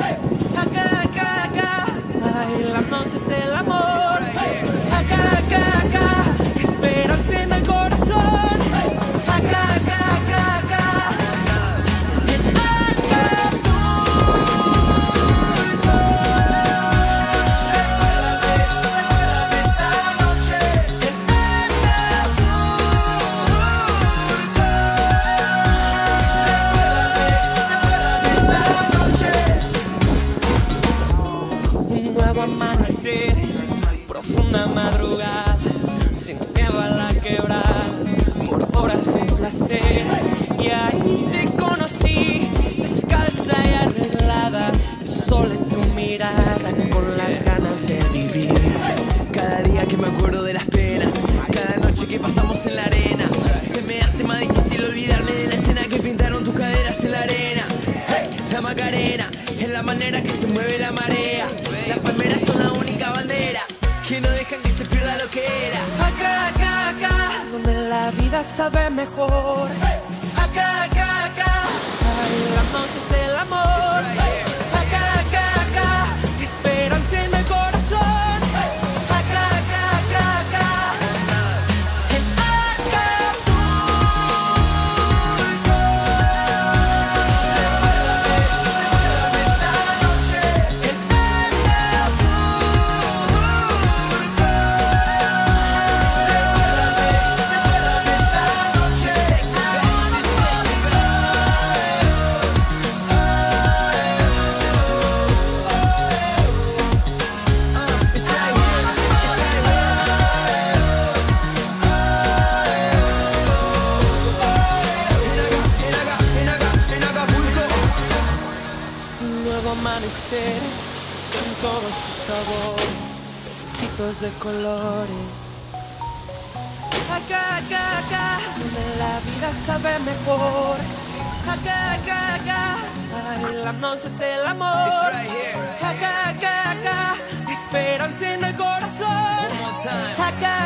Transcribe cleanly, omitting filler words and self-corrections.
Hey, acá, acá, acá, bailando es el amor. Hey, acá, acá, acá, que esperanza en el corazón. Hey, acá, acá. Profunda madrugada, sin miedo a la quebrada, por horas de placer. Y ahí te conocí, descalza y arreglada, el sol en tu mirada, con las ganas de vivir. Cada día que me acuerdo de las penas, cada noche que pasamos en la arena, se me hace más difícil olvidarme de la escena que pintaron tus caderas en la arena. Hey, la Macarena es la manera que se mueve la marea. Las palmeras son la única bandera que no dejan que se pierda lo que era. Acá, acá, acá, donde la vida sabe mejor. Hey. Acá, acá, acá, bailamos es el amor. Hey. Acá, acá, acá, que esperanza en el corazón. Hey. Acá, acá, acá, acá. Con todos sus sabores, pececitos de colores. Acá, acá, acá, donde la vida sabe mejor. Acá, acá, acá, bailando es el amor. Acá, acá, acá, esperanza en el corazón. Acá,